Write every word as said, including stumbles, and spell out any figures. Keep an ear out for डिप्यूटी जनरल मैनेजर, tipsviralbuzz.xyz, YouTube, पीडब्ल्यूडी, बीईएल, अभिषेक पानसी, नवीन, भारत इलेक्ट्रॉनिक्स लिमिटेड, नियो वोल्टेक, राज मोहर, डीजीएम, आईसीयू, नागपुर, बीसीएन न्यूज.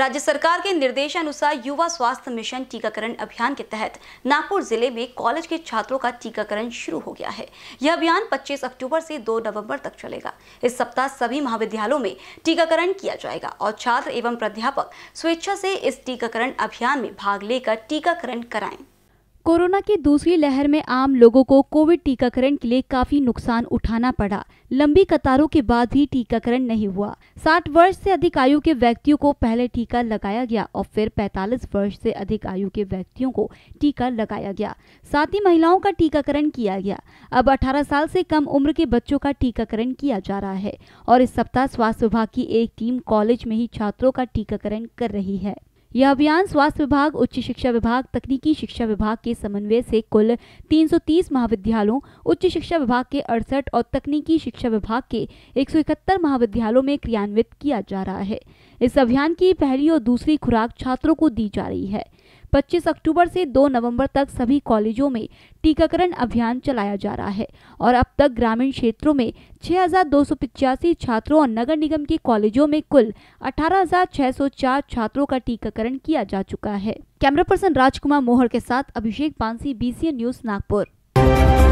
राज्य सरकार के निर्देशानुसार युवा स्वास्थ्य मिशन टीकाकरण अभियान के तहत नागपुर जिले में कॉलेज के छात्रों का टीकाकरण शुरू हो गया है। यह अभियान पच्चीस अक्टूबर से दो नवंबर तक चलेगा। इस सप्ताह सभी महाविद्यालयों में टीकाकरण किया जाएगा और छात्र एवं प्राध्यापक स्वेच्छा से इस टीकाकरण अभियान में भाग लेकर टीकाकरण कराएं। कोरोना की दूसरी लहर में आम लोगों को कोविड टीकाकरण के लिए काफी नुकसान उठाना पड़ा। लंबी कतारों के बाद भी टीकाकरण नहीं हुआ। साठ वर्ष से अधिक आयु के व्यक्तियों को पहले टीका लगाया गया और फिर पैंतालीस वर्ष से अधिक आयु के व्यक्तियों को टीका लगाया गया। साथ ही महिलाओं का टीकाकरण किया गया। अब अठारह साल से कम उम्र के बच्चों का टीकाकरण किया जा रहा है और इस सप्ताह स्वास्थ्य विभाग की एक टीम कॉलेज में ही छात्रों का टीकाकरण कर रही है। यह अभियान स्वास्थ्य विभाग, उच्च शिक्षा विभाग, तकनीकी शिक्षा विभाग के समन्वय से कुल तीन सौ तीस महाविद्यालयों, उच्च शिक्षा विभाग के अड़सठ और तकनीकी शिक्षा विभाग के एक सौ इकहत्तर महाविद्यालयों में क्रियान्वित किया जा रहा है। इस अभियान की पहली और दूसरी खुराक छात्रों को दी जा रही है। पच्चीस अक्टूबर से दो नवंबर तक सभी कॉलेजों में टीकाकरण अभियान चलाया जा रहा है और अब तक ग्रामीण क्षेत्रों में छह हजार दो सौ पिचासी छात्रों और नगर निगम के कॉलेजों में कुल अठारह हजार छह सौ चार छात्रों का टीकाकरण किया जा चुका है। कैमरा पर्सन राज मोहर के साथ अभिषेक पानसी, बीसीएन न्यूज, नागपुर।